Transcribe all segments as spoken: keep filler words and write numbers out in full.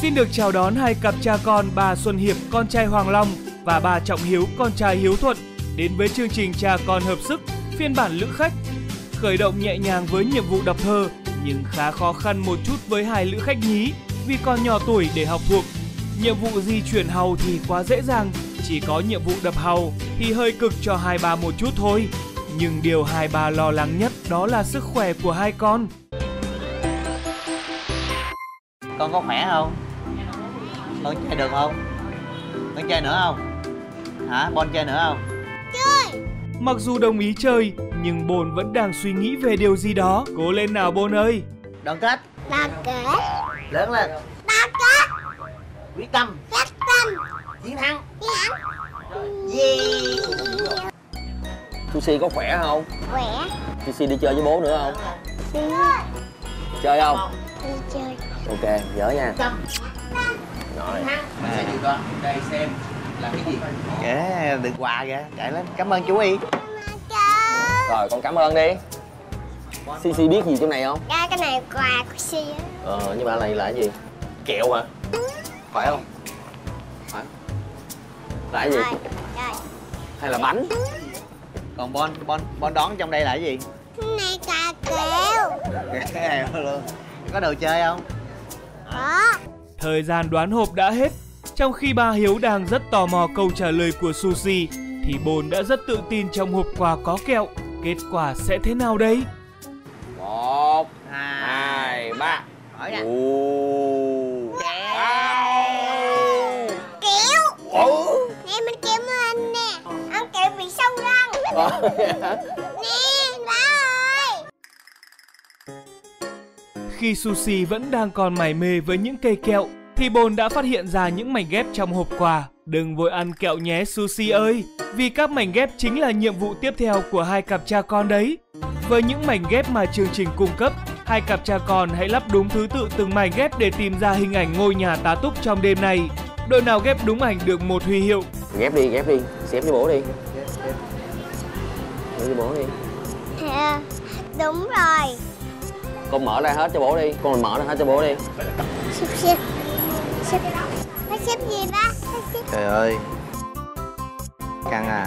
Xin được chào đón hai cặp cha con bà Xuân Hiệp, con trai Hoàng Long và bà Trọng Hiếu, con trai Hiếu Thuận đến với chương trình Cha Con Hợp Sức phiên bản lữ khách. Khởi động nhẹ nhàng với nhiệm vụ đọc thơ nhưng khá khó khăn một chút với hai lữ khách nhí vì còn nhỏ tuổi để học thuộc. Nhiệm vụ di chuyển hàu thì quá dễ dàng, chỉ có nhiệm vụ đập hàu thì hơi cực cho hai bà một chút thôi. Nhưng điều hai bà lo lắng nhất đó là sức khỏe của hai con. Con có khỏe không? Con chơi được không? Con chơi nữa không? Hả? Bon chơi nữa không? Chơi! Mặc dù đồng ý chơi, nhưng Bồn vẫn đang suy nghĩ về điều gì đó. Cố lên nào Bồn ơi! Đoàn kết! Đoàn kết! Lớn lên! Đoàn kết! Quyết tâm! Quyết tâm! Chiến thắng! Chiến thắng! Yeah! Sushi có khỏe không? Khỏe! Sushi đi chơi với bố nữa không? Đi! Chơi không? Đi chơi! Ok, dở nha! Rồi. Mình sẽ cho con đây xem là cái gì. Kệ, được quà kìa, chạy lên. Cảm ơn chú Y. Rồi, con cảm ơn đi. Sisi biết gì trong này không? Dạ, cái này quà của Si á. Ờ, nhưng mà này là cái gì? Kẹo hả? Phải không? Phải. Là cái gì? Rồi, rồi. Hay là bánh? Còn Bon, Bon, Bon đón trong đây là cái gì? Cái này là kẹo. Kẹo luôn. Có đồ chơi không? Có. Thời gian đoán hộp đã hết. Trong khi ba Hiếu đang rất tò mò câu trả lời của Sushi thì Bồn đã rất tự tin trong hộp quà có kẹo. Kết quả sẽ thế nào đây? Một, hai, ba. Hỏi ra. Kẹo. Nè mình kẹo mình nè. Ăn kẹo bị sâu răng. Nè, ba ơi. Khi Sushi vẫn đang còn mải mê với những cây kẹo thì Bồn đã phát hiện ra những mảnh ghép trong hộp quà. Đừng vội ăn kẹo nhé Sushi ơi, vì các mảnh ghép chính là nhiệm vụ tiếp theo của hai cặp cha con đấy. Với những mảnh ghép mà chương trình cung cấp, hai cặp cha con hãy lắp đúng thứ tự từng mảnh ghép để tìm ra hình ảnh ngôi nhà tá túc trong đêm này. Đội nào ghép đúng ảnh được một huy hiệu. Ghép đi, ghép đi, xếp với bố đi. Xếp với bố đi. À, đúng rồi. Con mở ra hết cho bố đi, con mở ra hết cho bố đi. Xếp xếp. Xếp. Phải xếp gì ba? Xếp. Trời ơi. Căng à.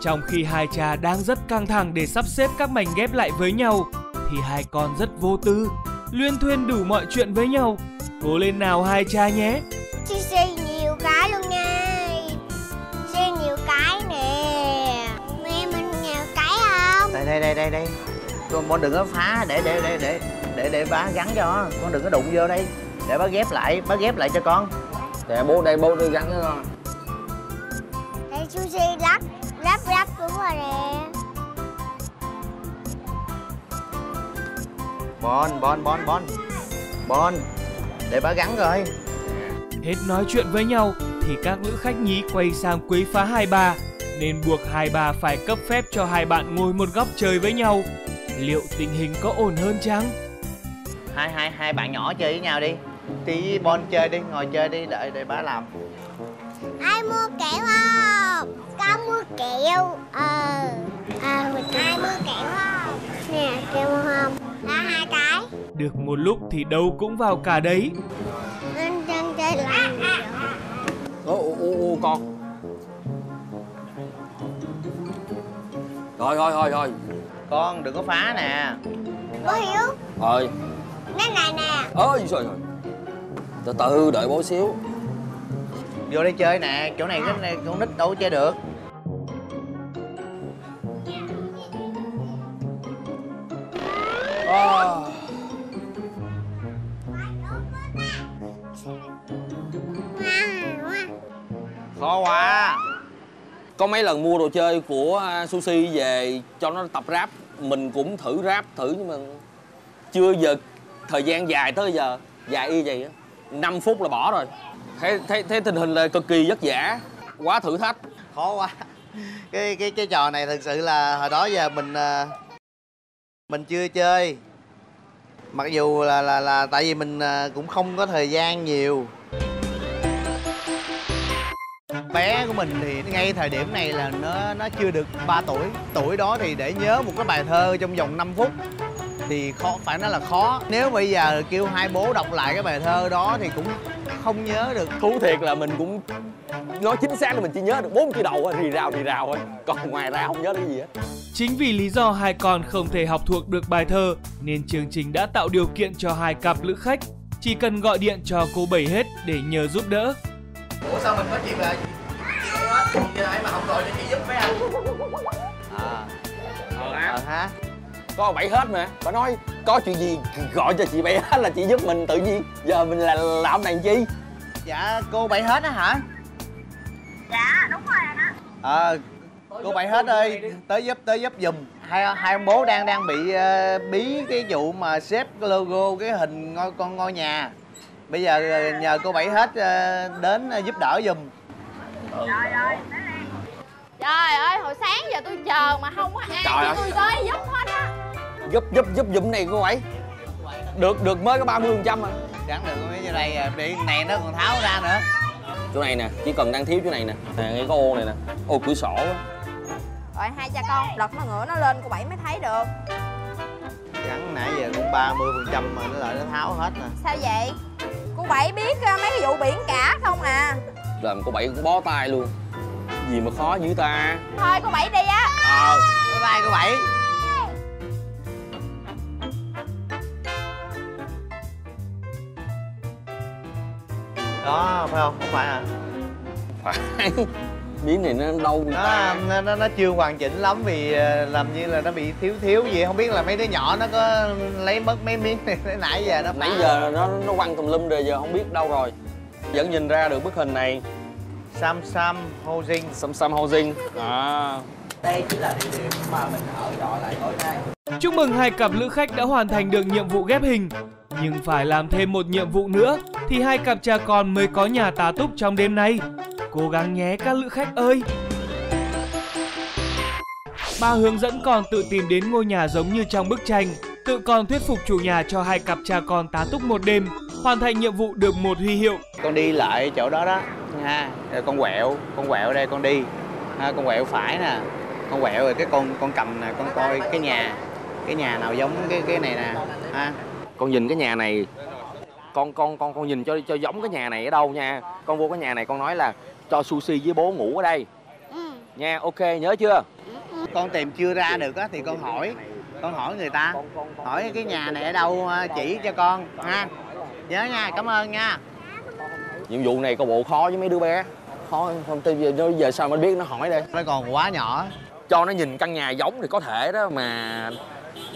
Trong khi hai cha đang rất căng thẳng để sắp xếp các mảnh ghép lại với nhau thì hai con rất vô tư, luyên thuyên đủ mọi chuyện với nhau. Cố lên nào hai cha nhé. Chị xê nhiều cái luôn nha. Xê nhiều cái nè. Mẹ mình nhiều cái không? Đây đây đây đây đây. Con Bon đừng có phá, để để để để để để bá gắn cho. Con đừng có đụng vô đây. Để bác ghép lại, bác ghép lại cho con. Để bố đây, bố đưa gắn nữa con. Đây Sushi lắp, lắp lắp đúng rồi nè. Bon, Bon, Bon, Bon. Bon, để bác gắn rồi. Hết nói chuyện với nhau thì các nữ khách nhí quay sang quấy phá hai bà, nên buộc hai bà phải cấp phép cho hai bạn ngồi một góc chơi với nhau. Liệu tình hình có ổn hơn chăng? Hai, hai, hai bạn nhỏ chơi với nhau đi. Tí Bon chơi đi, ngồi chơi đi, đợi để bá làm. Ai mua kẹo không? Con mua kẹo. Ờ à, ai mua kẹo không? Nè, kẹo không? Là hai cái. Được một lúc thì đâu cũng vào cả đấy. Anh chân chơi lại. Ô, ô, ô, ô, con. Rồi, rồi, rồi, rồi. Con đừng có phá nè. Bố Hiếu. Rồi. Cái này nè. Ôi trời ơi. Từ từ đợi bố xíu. Vô đây chơi nè, chỗ này cái con nít đâu chơi được. À. Khó quá. Có mấy lần mua đồ chơi của Sushi về cho nó tập ráp, mình cũng thử ráp thử nhưng mà chưa giật. Thời gian dài tới giờ, dài y vậy á, năm phút là bỏ rồi. Thế, thế, thế tình hình là cực kỳ vất vả, quá thử thách. Khó quá. Cái cái cái trò này thực sự là hồi đó giờ mình mình chưa chơi. Mặc dù là là là tại vì mình cũng không có thời gian nhiều. Bé của mình thì ngay thời điểm này là nó nó chưa được ba tuổi. Tuổi đó thì để nhớ một cái bài thơ trong vòng năm phút thì khó, phải nói là khó. Nếu bây giờ kêu hai bố đọc lại cái bài thơ đó thì cũng không nhớ được. Thú thiệt là mình cũng nói chính xác là mình chỉ nhớ được bốn chữ đầu thì rào thì rào thôi, còn ngoài ra không nhớ được gì hết. Chính vì lý do hai con không thể học thuộc được bài thơ nên chương trình đã tạo điều kiện cho hai cặp lữ khách chỉ cần gọi điện cho cô Bảy hết để nhờ giúp đỡ. Ủa sao mình có chuyện là gì vậy mà không gọi cho chị giúp mấy anh? À, ờ hả? Ờ hả? Có Bảy hết mà, bà nói có chuyện gì gọi cho chị Bảy hết là chị giúp mình, tự nhiên giờ mình là làm đàn chi? Dạ cô Bảy hết á hả? Dạ đúng rồi đó. Ờ à, cô Bảy hết ơi, tới giúp tới giúp giùm. Hai hai ông bố đang đang bị uh, bí cái vụ mà xếp cái logo cái hình ngôi con ngôi nhà. Bây giờ nhờ cô Bảy hết uh, đến uh, giúp đỡ giùm. Trời ơi, trời ơi, hồi sáng giờ tôi chờ mà không có ai cho tôi tới giúp hết á. Giúp giúp giúp giùm này cô Bảy. Được được mới có ba mươi phần trăm à. Chẳng được mấy giờ đây để này nó còn tháo ra nữa. Chỗ này nè, chỉ cần đang thiếu chỗ này nè, ngay có ô này nè, ô cửa sổ đó. Rồi hai cha con lật nó ngửa nó lên cô Bảy mới thấy được. Chẳng nãy giờ cũng ba mươi phần trăm mà nó lại nó tháo hết nè. Sao vậy? Cô Bảy biết mấy cái vụ biển cả không à? Làm cô Bảy cũng bó tay luôn. Gì mà khó dữ ta. Thôi cô Bảy đi á. Ờ, bye bye cô Bảy. Đó, phải không? Không phải à? Phải. Miếng này nó đâu nó, nó, nó nó chưa hoàn chỉnh lắm vì làm như là nó bị thiếu thiếu gì. Không biết là mấy đứa nhỏ nó có lấy mất mấy miếng này nãy giờ nó nãy giờ nó nó quăng tùm lum rồi, giờ không biết đâu rồi. Vẫn nhìn ra được bức hình này. Samsung Housing. Samsung Housing. À. Đây chính là địa điểm mà mình ở trọ lại tối nay. Chúc mừng hai cặp lữ khách đã hoàn thành được nhiệm vụ ghép hình. Nhưng phải làm thêm một nhiệm vụ nữa thì hai cặp cha con mới có nhà tá túc trong đêm nay. Cố gắng nhé các lữ khách ơi. Bà hướng dẫn con tự tìm đến ngôi nhà giống như trong bức tranh. Tự con thuyết phục chủ nhà cho hai cặp cha con tá túc một đêm, hoàn thành nhiệm vụ được một huy hiệu. Con đi lại chỗ đó đó ha, con quẹo, con quẹo đây con đi ha, con quẹo phải nè, con quẹo rồi cái con con cầm nè, con coi cái nhà cái nhà nào giống cái cái này nè ha. Con nhìn cái nhà này, con con con con nhìn cho cho giống cái nhà này ở đâu nha. Con vô cái nhà này con nói là cho sushi với bố ngủ ở đây. Ừ. Nha, ok nhớ chưa? Con tìm chưa ra được á thì con hỏi, con hỏi người ta, hỏi cái nhà này ở đâu chỉ cho con ha. Nhớ nha, cảm ơn nha. Nhiệm vụ này có bộ khó với mấy đứa bé. Khó không tin giờ, giờ sao mới biết nó hỏi đây. Nó còn quá nhỏ. Cho nó nhìn căn nhà giống thì có thể đó mà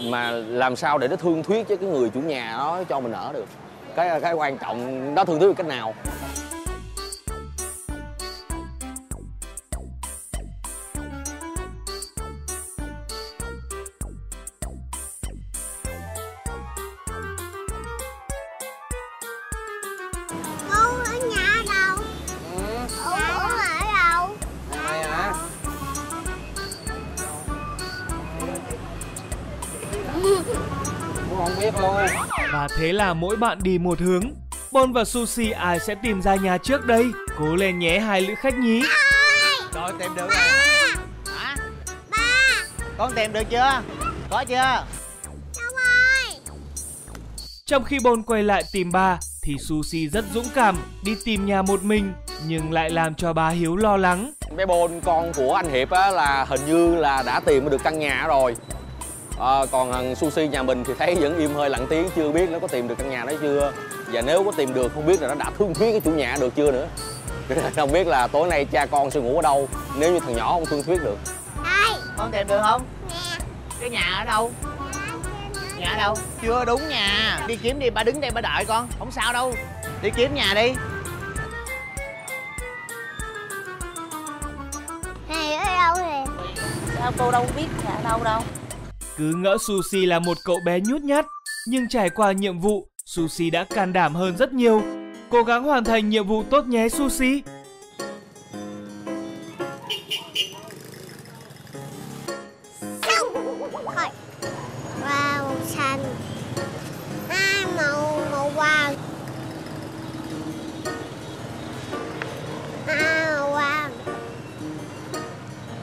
mà làm sao để nó thương thuyết với cái người chủ nhà đó cho mình ở được. Cái cái quan trọng đó, thương thuyết cách nào. Và thế là mỗi bạn đi một hướng. Bon và Sushi ai sẽ tìm ra nhà trước đây? Cố lên nhé hai lữ khách nhí. Rồi tìm được rồi. Hả? Ba. Con tìm được chưa? Có chưa? Đúng rồi. Trong khi Bon quay lại tìm ba thì Sushi rất dũng cảm đi tìm nhà một mình, nhưng lại làm cho bà Hiếu lo lắng. Bé Bon con của anh Hiệp á, là hình như là đã tìm được căn nhà rồi. À, còn thằng Sushi nhà mình thì thấy vẫn im hơi lặng tiếng, chưa biết nó có tìm được căn nhà đó chưa. Và nếu có tìm được không biết là nó đã thương thuyết cái chủ nhà được chưa nữa. Không biết là tối nay cha con sẽ ngủ ở đâu nếu như thằng nhỏ không thương thuyết được. Đây. Con tìm được không? Nè. Cái nhà ở đâu? Nè. Nhà ở đâu? Chưa đúng nhà. Đi kiếm đi, ba đứng đây ba đợi con. Không sao đâu. Đi kiếm nhà đi. Này ở đâu nè? Sao cô đâu biết nhà ở đâu đâu. Cứ ngỡ Sushi là một cậu bé nhút nhát, nhưng trải qua nhiệm vụ, Sushi đã can đảm hơn rất nhiều. Cố gắng hoàn thành nhiệm vụ tốt nhé Sushi. Xong. Thôi. Hoa màu xanh. Hai màu màu vàng. Hai màu vàng.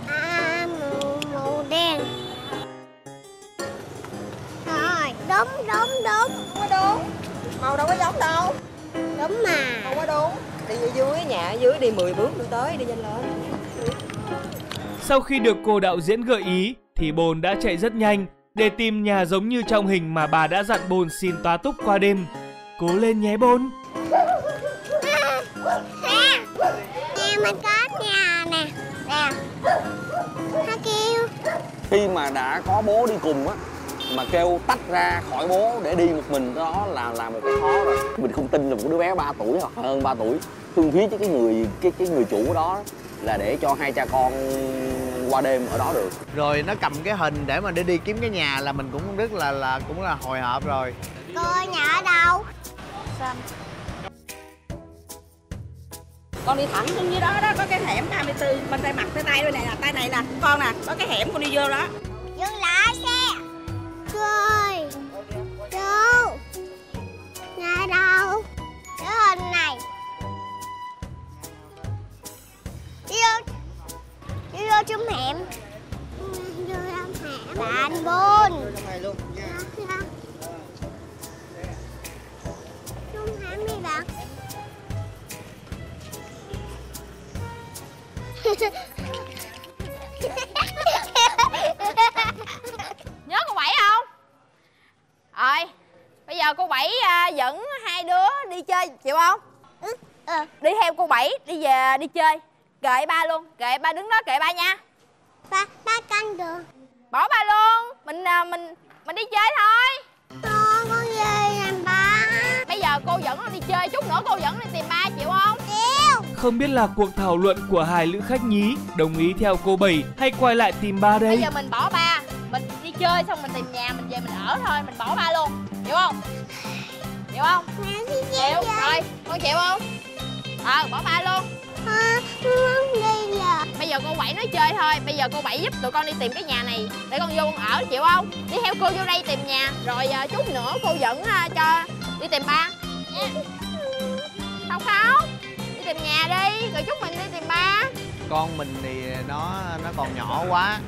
Hai màu màu đen. có giống đâu. Đúng mà. Không có đúng. Đi dưới nhà dưới đi mười bước nữa tới đi nhanh lên. Sau khi được cô đạo diễn gợi ý thì Bồn đã chạy rất nhanh để tìm nhà giống như trong hình mà bà đã dặn Bồn xin tá túc qua đêm. Cố lên nhé Bồn. À, à, nhà mình có nhà nè. Nè. Nó kêu. Khi mà đã có bố đi cùng á mà kêu tách ra khỏi bố để đi một mình đó là là một cái khó rồi. Mình không tin là một đứa bé ba tuổi hoặc hơn ba tuổi thương thuyết với cái người cái cái người chủ đó là để cho hai cha con qua đêm ở đó được. Rồi nó cầm cái hình để mà để đi kiếm cái nhà là mình cũng không biết là là cũng là hồi hộp rồi. Cô ơi, nhà ở đâu? Xanh. Con đi thẳng xuống dưới đó đó, có cái hẻm hai mươi tư bên tay mặt tới tay đây này là tay này nè, con nè, có cái hẻm con đi vô đó. Dừng lại xe. Cô ơi. Cô. Nhà ở đâu? Cái hình này. Đi vô. Đi vô trong hẻm. Vô trong hẻm. Bạn Bồn. Trong hẻm đi bạn. Nhớ cô Bảy không? Rồi, bây giờ cô Bảy dẫn hai đứa đi chơi chịu không? Ừ. Ừ. Đi theo cô Bảy đi về đi chơi. Kệ ba luôn, kệ ba đứng đó kệ ba nha. Ba, ba canh được. Bỏ ba luôn, mình mình mình đi chơi thôi. Con con về làm ba. Bây giờ cô dẫn nó đi chơi, chút nữa cô dẫn đi tìm ba chịu không? Chịu. Không biết là cuộc thảo luận của hai lữ khách nhí đồng ý theo cô Bảy hay quay lại tìm ba đây. Bây giờ mình bỏ ba, mình đi chơi xong mình tìm nhà mình về mình ở thôi, mình bỏ ba luôn, chịu không? Chịu không? Chịu. Rồi, con chịu không? Ờ, bỏ ba luôn. À, đi giờ. Bây giờ cô Bảy nói chơi thôi. Bây giờ cô Bảy giúp tụi con đi tìm cái nhà này để con vô con ở chịu không? Đi theo cô vô đây tìm nhà. Rồi uh, chút nữa cô dẫn uh, cho đi tìm ba nha. Không không. Đi tìm nhà đi. Rồi chút mình đi tìm ba. Con mình thì nó nó còn nhỏ quá.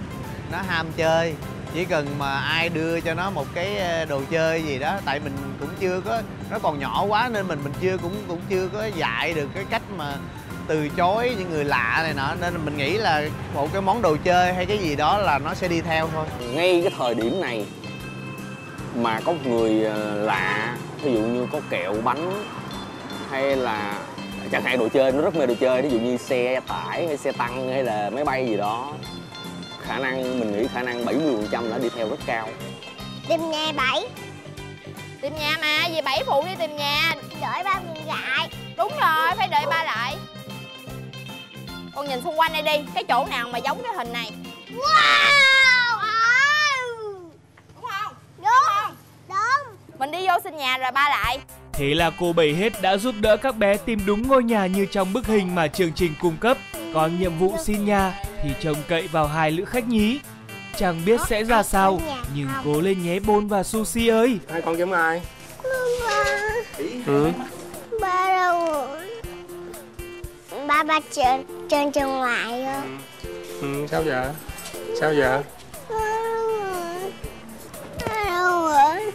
Nó ham chơi. Chỉ cần mà ai đưa cho nó một cái đồ chơi gì đó, tại mình cũng chưa có, nó còn nhỏ quá nên mình mình chưa cũng cũng chưa có dạy được cái cách mà từ chối những người lạ này nọ, nên mình nghĩ là một cái món đồ chơi hay cái gì đó là nó sẽ đi theo thôi. Ngay cái thời điểm này mà có người lạ, ví dụ như có kẹo bánh hay là chẳng hạn đồ chơi, nó rất mê đồ chơi, ví dụ như xe tải hay xe tăng hay là máy bay gì đó, khả năng mình nghĩ khả năng bảy mươi phần trăm đã đi theo rất cao. Tìm nhà Bảy. Tìm nhà mà, vì Bảy phụ đi tìm nhà. Đợi ba mình lại. Đúng rồi, phải đợi ba lại. Con nhìn xung quanh đây đi, cái chỗ nào mà giống cái hình này. Wow! Wow. Đúng không? Đúng. Đúng không? Đúng. Mình đi vô xin nhà rồi ba lại. Thế là cô Bảy hết đã giúp đỡ các bé tìm đúng ngôi nhà như trong bức hình mà chương trình cung cấp. Còn nhiệm vụ xin nhà thì trông cậy vào hai lữ khách nhí. Chẳng biết sẽ ra sao, nhưng cố lên nhé Bồn và Sushi ơi. Hai con kiếm ai? Ừ. Ba đâu rồi? Ba ba trên trên trường ngoại rồi. Ừ, sao vậy? Sao vậy? Ba đâu rồi?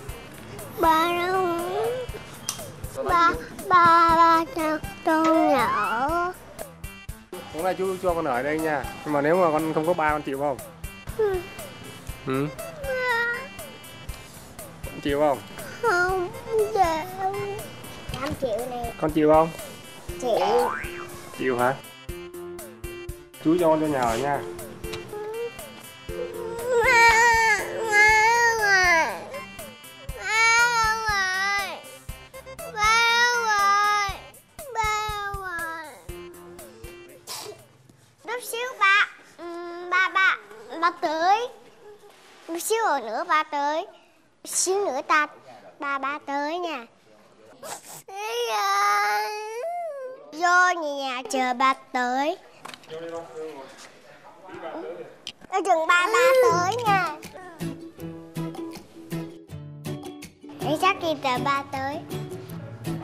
Ba đâu rồi? Ba ba ba cho con nhỏ. Hôm nay chú cho con ở đây nha. Nhưng mà nếu mà con không có ba con chịu không? Ừ. Ừ. Con chịu không? Không. Con chịu này. Con chịu không? Chịu. Chịu hả? Chú cho con cho nhà ở nha. Xíu hồi nữa ba tới, xíu nữa ta ba ba tới nha. Vô nhà chờ ba tới. Ở chừng ba ba tới nha. Để chắc kịp chờ ba tới.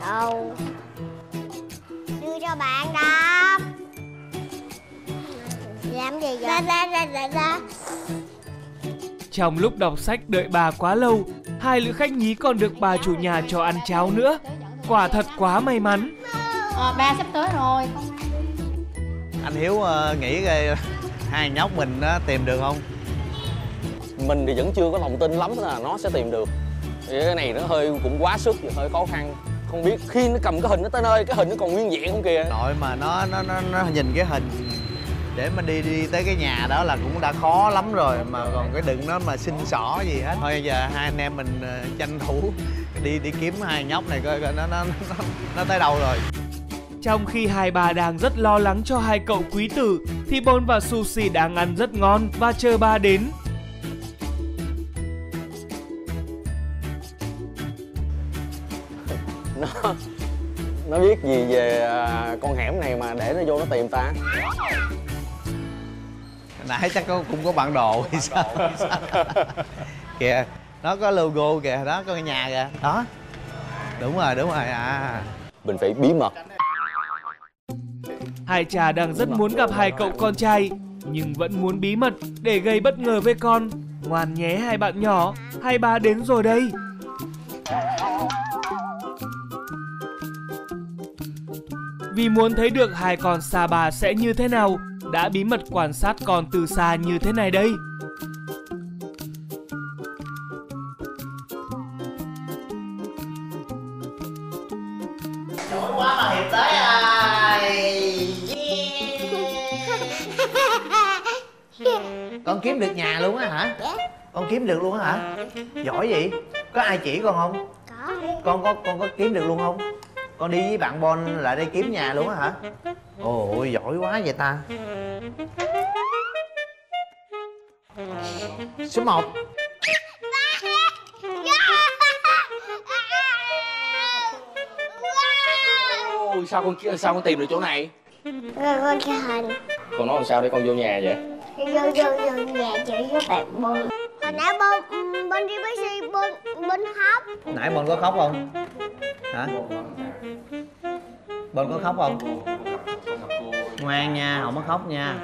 Đâu? Đưa cho bạn đó. Làm gì vậy? Ra ra ra ra ra. Trong lúc đọc sách đợi bà quá lâu, hai lữ khách nhí còn được bà chủ nhà cho ăn cháo nữa. Quả thật quá may mắn. Ờ, ba sắp tới rồi. Anh Hiếu uh, nghĩ uh, hai nhóc mình uh, tìm được không? Mình thì vẫn chưa có lòng tin lắm là nó sẽ tìm được. Thì cái này nó hơi cũng quá sức, hơi khó khăn. Không biết khi nó cầm cái hình nó tới nơi, cái hình nó còn nguyên vẹn không kìa. Nội mà nó nó nó, nó nhìn cái hình để mà đi đi tới cái nhà đó là cũng đã khó lắm rồi, mà còn cái đừng nó mà xin xỏ gì hết. Thôi giờ hai anh em mình uh, tranh thủ đi đi kiếm hai nhóc này coi coi nó nó nó, nó tới đâu rồi. Trong khi hai bà đang rất lo lắng cho hai cậu quý tử thì Bôn và Sushi đang ăn rất ngon và chờ ba đến. Nó nó biết gì về con hẻm này mà để nó vô nó tìm ta? Nãy chắc có, cũng có bản đồ hay sao? Kìa, nó có logo kìa, đó có cái nhà kìa, đó. Đúng rồi, đúng rồi à. Mình phải bí mật. Hai cha đang rất muốn gặp hai cậu con trai, nhưng vẫn muốn bí mật để gây bất ngờ với con. Ngoan nhé hai bạn nhỏ, hai ba đến rồi đây. Vì muốn thấy được hai con Sa Bà sẽ như thế nào, đã bí mật quan sát con từ xa như thế này đây. Đúng quá mà Hiệp tới rồi. Con kiếm được nhà luôn á hả? Con kiếm được luôn á hả? Giỏi vậy? Có ai chỉ con không? Có. Con có con có kiếm được luôn không? Con đi với bạn Bon lại đây kiếm nhà luôn á hả? Ôi giỏi quá vậy ta. Số một. Ôi sao con sao con tìm được chỗ này? Con cái hình. Con nói làm sao để con vô nhà vậy? Vô vô vô nhà chỉ với bạn Bon. Hồi nãy Bon Bon đi bác sĩ Bon Bon khóc. Nãy Bon có khóc không? Hả? Bon có khóc không? Ngoan nha, không có khóc nha.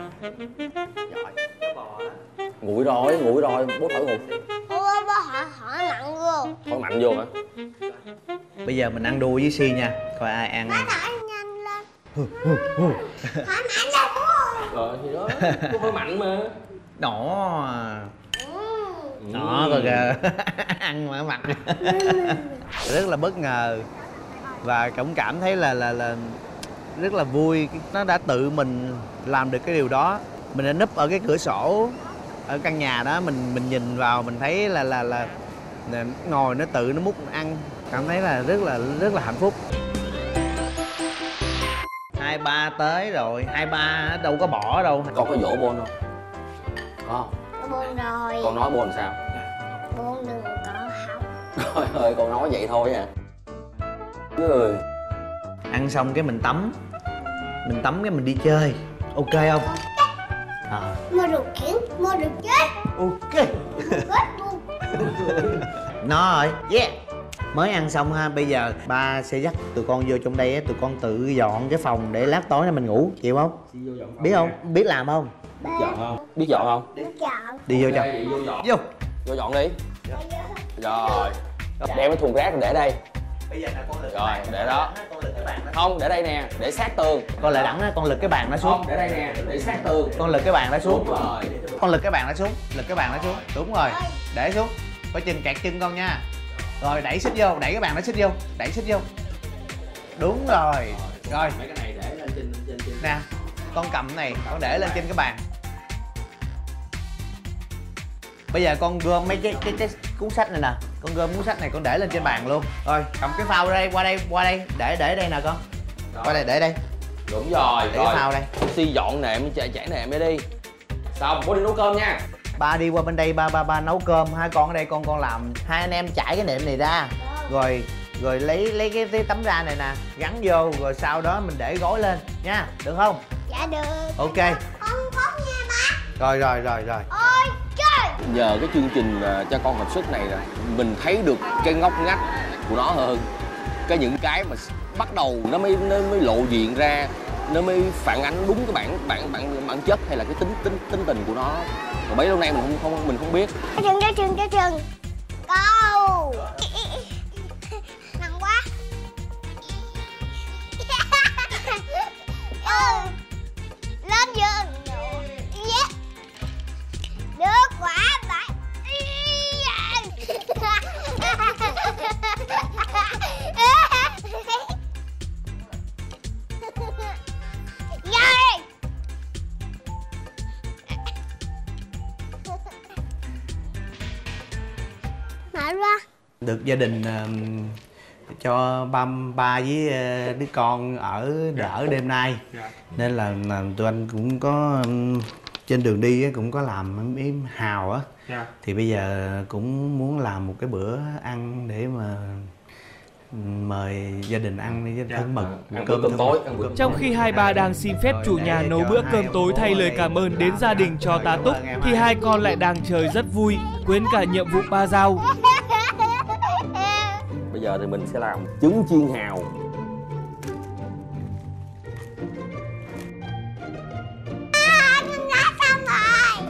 Nguội rồi, nguội rồi, bố thổi ngục. Ôi, bố hỏi, hỏi nặng vô. Hỏi mạnh vô hả? Bây giờ mình ăn đua với Si nha, coi ai ăn. Hỏi thổi nhanh lên. Hỏi mạnh lên bố. Rồi, thì đó, bố hỏi mạnh mà. Đó. Đó, coi kìa. Ăn mà mặt. Rất là bất ngờ. Và cũng cảm thấy là là là rất là vui, nó đã tự mình làm được cái điều đó. Mình đã núp ở cái cửa sổ ở căn nhà đó, mình mình nhìn vào mình thấy là là là, là ngồi nó tự nó múc ăn, cảm thấy là rất là rất là hạnh phúc. Hai ba tới rồi, hai ba đâu có bỏ đâu. Con có dỗ Bon không? Có. Bon rồi. Con nói Bon sao? Bon đừng có học. Trời ơi, con nói vậy thôi à. Người. Ăn xong cái mình tắm, mình tắm cái mình đi chơi, ok không? À. Mua được kiến, mua được chết. Ok. Nó rồi, yeah. Mới ăn xong ha, bây giờ ba sẽ dắt tụi con vô trong đây, tụi con tự dọn cái phòng để lát tối nay mình ngủ, chịu không? Biết không? Nha. Biết làm không? Biết dọn không? Biết dọn không? Biết dọn. Đi vô okay, trong. Vô dọn. Vô. Vô dọn đi. Vô. Rồi. Đem cái thùng rác để đây. Bây giờ là con lực. Rồi, để đó. Không, để đây nè, để sát tường. Con lại đẳng á, con lực cái bàn nó xuống. Không, để đây nè, để sát tường. Con lực cái bàn nó xuống. Đúng rồi. Con lực cái bàn nó xuống, lực cái bàn nó xuống. Đúng rồi. Để xuống. Coi chừng kẹt chân con nha. Rồi đẩy xích vô, đẩy cái bàn nó xích vô, đẩy xích vô. Đúng rồi. Rồi. Mấy cái này để lên trên trên trên. Nè, con cầm cái này, con để lên trên cái bàn. Bây giờ con gom mấy cái cái cái cuốn sách này nè. Con gom cuốn sách này con để lên trên bàn luôn. Rồi, cầm cái phao ra đây, qua đây, qua đây, để để đây nè con. Rồi. Qua đây, để đây. Đúng rồi, để rồi. Cái phao đây. Si dọn nệm, chạy chảy nệm đây đi. Xong, bố đi nấu cơm nha. Ba đi qua bên đây, ba ba ba nấu cơm, hai con ở đây con con làm. Hai anh em trải cái nệm này ra. Rồi, rồi lấy lấy cái, cái tấm ra này nè, gắn vô rồi sau đó mình để gối lên nha, được không? Dạ được. Ok. Không khó nha ba. Rồi rồi rồi rồi. Ôi. Nhờ cái chương trình Cha Con Hợp Sức này là mình thấy được cái ngóc ngách của nó hơn. Cái những cái mà bắt đầu nó mới nó mới lộ diện ra, nó mới phản ánh đúng cái bản bản bản bản chất hay là cái tính tính tính tình của nó. Mà bấy lâu nay mình không không mình không biết. Chừng cái chừng cái chừng. Câu. Nặng quá. Được gia đình uh, cho ba, ba với uh, đứa con ở đỡ đêm nay. Dạ. Nên là, là tụi anh cũng có um, trên đường đi cũng có làm mấy hào á. Dạ. Thì bây giờ cũng muốn làm một cái bữa ăn để mà mời gia đình ăn đi, thân mật ăn cơm, cơm tối. Trong khi hai bà đang xin phép chủ nhà nấu bữa cơm tối thay lời cảm ơn đến gia đình cho tá túc, thì hai con lại đang chơi rất vui, quên cả nhiệm vụ ba dao. Bây giờ thì mình sẽ làm trứng chiên hào.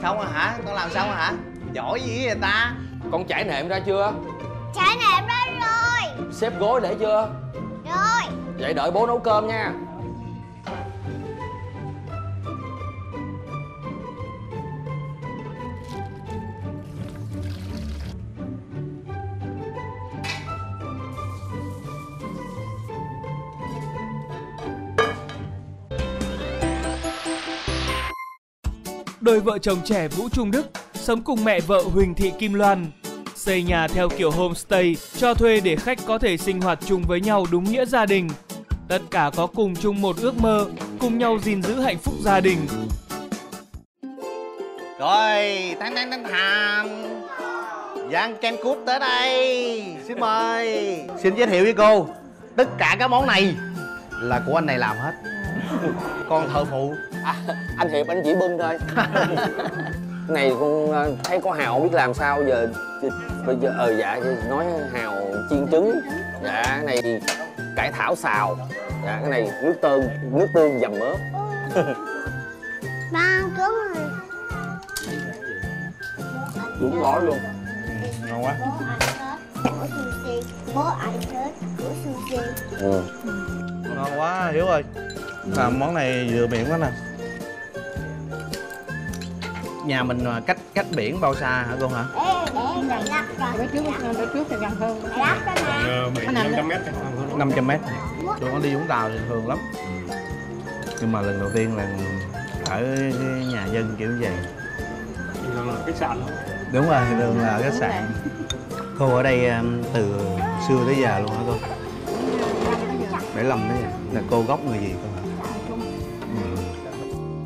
Không rồi hả? Con làm xong rồi hả? Giỏi gì vậy ta? Con trải nệm ra chưa? Trải nệm ra rồi. Xếp gối để chưa? Rồi. Vậy đợi bố nấu cơm nha. Đôi vợ chồng trẻ Vũ Trung Đức sống cùng mẹ vợ Huỳnh Thị Kim Loan, xây nhà theo kiểu homestay cho thuê để khách có thể sinh hoạt chung với nhau đúng nghĩa gia đình. Tất cả có cùng chung một ước mơ, cùng nhau gìn giữ hạnh phúc gia đình. Rồi, tan tan tan thàn, dán kem cút tới đây. Xin mời. Xin giới thiệu với cô, tất cả các món này là của anh này làm hết. Con thợ phụ. À, anh Hiệp anh chỉ bưng thôi. Này con thấy có hào không biết làm sao giờ. Bây giờ ờ dạ nói hào chiên trứng. Dạ cái này cải thảo xào. Dạ cái này nước tương, nước tương dầm mớ. Ba ăn trứng rồi. Đúng gói luôn. Ngon quá. Của sushi, bố ăn hết của sushi. Ừ. Ngon quá Hiếu ơi. Làm món này vừa miệng quá nè. Nhà mình cách cách biển bao xa hả cô hả? Để trước để trước thì gần hơn. năm trăm mét. Tụi nó đi Vũng Tàu thì thường lắm. Nhưng mà lần đầu tiên là ở cái nhà dân kiểu vậy. Thường là khách sạn. Đúng rồi, thường là khách sạn. Cô ở đây từ xưa tới giờ luôn hả cô? Để lầm đấy là cô gốc người gì cơ.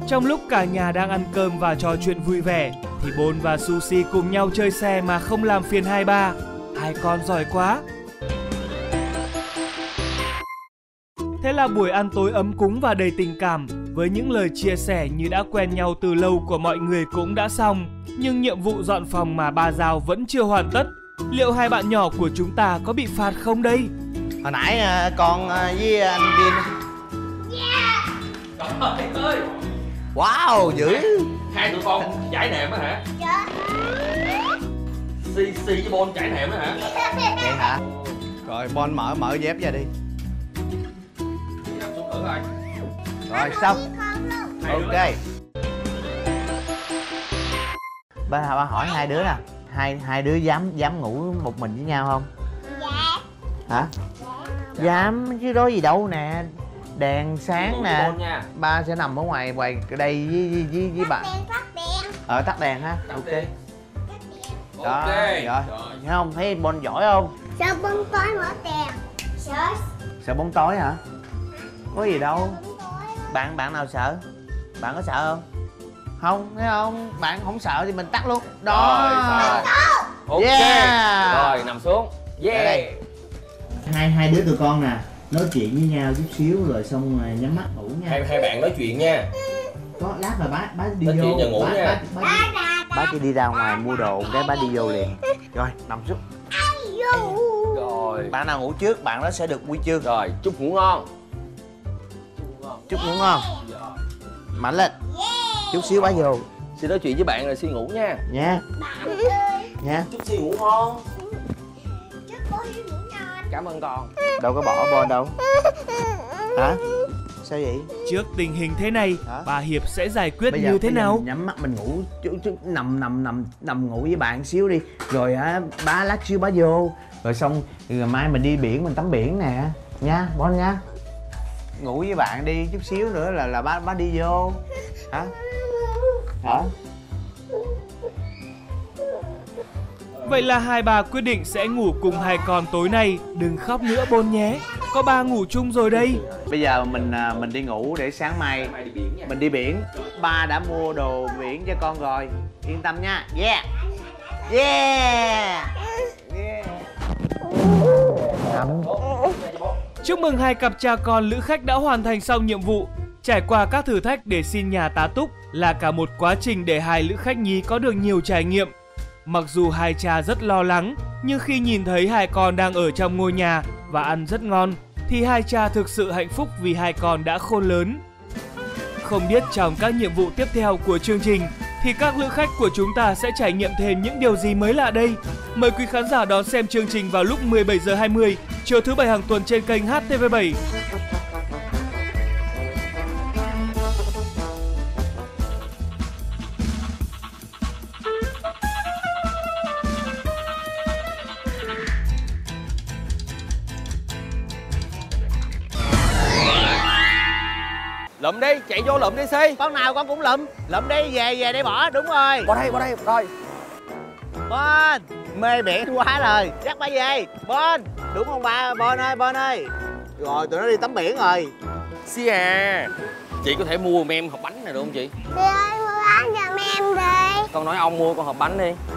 Trong lúc cả nhà đang ăn cơm và trò chuyện vui vẻ thì Bôn và Sushi cùng nhau chơi xe mà không làm phiền hai ba. Hai con giỏi quá. Thế là buổi ăn tối ấm cúng và đầy tình cảm với những lời chia sẻ như đã quen nhau từ lâu của mọi người cũng đã xong. Nhưng nhiệm vụ dọn phòng mà ba Giao vẫn chưa hoàn tất. Liệu hai bạn nhỏ của chúng ta có bị phạt không đây? Hồi nãy con với anh Vin. Yeah. Trời ơi. Wow, dữ. Hai tụi con trải nệm á hả? Dạ. Xì xì với Bon trải nệm á hả? Vậy hả? Rồi Bon mở mở dép ra đi. Nằm xuống thử coi. Rồi xong. Ok. Ba ba hỏi hai đứa nè, hai hai đứa dám dám ngủ một mình với nhau không? Dạ. Hả? Dạ. Dám chứ đó gì đâu nè. Đèn sáng nè, ba sẽ nằm ở ngoài ngoài đây với với với bạn. Ờ tắt đèn ha. Ok. Đèn. Đó, ok. Rồi. Rồi. Thấy không? Thấy Bon giỏi không? Sợ bóng tối mở đèn. Sợ. Sợ bóng tối hả? Có gì đâu. Bạn bạn nào sợ? Bạn có sợ không? Không, thấy không? Bạn không sợ thì mình tắt luôn. Đó. Rồi, ok. Yeah. Rồi nằm xuống. Yeah. Hai hai đứa tụi con nè. Nói chuyện với nhau chút xíu rồi xong rồi nhắm mắt ngủ nha. Hai, hai bạn nói chuyện nha. Có lát là bá bá đi nói vô chuyện ngủ bá, nha. Bá, bá, bá, bá, bá đi ra ngoài mua đồ cái bá đi vô liền. Rồi nằm xuống. Rồi bạn nào ngủ trước bạn đó sẽ được buổi trưa. Rồi chúc ngủ ngon. Chúc ngủ ngon. Mạnh lên. Chút xíu bá vô. Xin nói chuyện với bạn rồi xin ngủ nha. Nha. Nha. Chúc xíu ngủ ngon. Cảm ơn con. Đâu có bỏ Bon đâu. Hả? Sao vậy? Trước tình hình thế này, hả? Bà Hiệp sẽ giải quyết bây như giờ, thế nào? Nhắm mắt mình ngủ, chứ, chứ, nằm nằm nằm nằm ngủ với bạn xíu đi. Rồi hả, bá lát xíu bá vô. Rồi xong ngày mai mình đi biển, mình tắm biển nè. Nha, Bon nha. Ngủ với bạn đi, chút xíu nữa là là bá bá đi vô. Hả? Hả? Vậy là hai bà quyết định sẽ ngủ cùng hai con tối nay. Đừng khóc nữa Bôn nhé, có ba ngủ chung rồi đây. Bây giờ mình mình đi ngủ để sáng mai mình đi biển. Ba đã mua đồ biển cho con rồi, yên tâm nha. Yeah. Yeah. Yeah. Chúc mừng hai cặp cha con lữ khách đã hoàn thành xong nhiệm vụ. Trải qua các thử thách để xin nhà tá túc là cả một quá trình để hai lữ khách nhí có được nhiều trải nghiệm. Mặc dù hai cha rất lo lắng, nhưng khi nhìn thấy hai con đang ở trong ngôi nhà và ăn rất ngon, thì hai cha thực sự hạnh phúc vì hai con đã khôn lớn. Không biết trong các nhiệm vụ tiếp theo của chương trình thì các lữ khách của chúng ta sẽ trải nghiệm thêm những điều gì mới lạ đây? Mời quý khán giả đón xem chương trình vào lúc mười bảy giờ hai mươi, chiều thứ Bảy hàng tuần trên kênh H T V bảy. Lụm đi, chạy vô lụm đi Si. Con nào con cũng lụm. Lụm đi, về về để bỏ, đúng rồi. Qua đây, qua đây, rồi. Bon, mê biển quá rồi. Dắt ba về. Bon, đúng không ba? Bon ơi, Bon ơi. Rồi, tụi nó đi tắm biển rồi. Si à, chị có thể mua mem hộp bánh này được không chị? Chị ơi, mua bánh giùm em đi. Con nói ông mua con hộp bánh đi.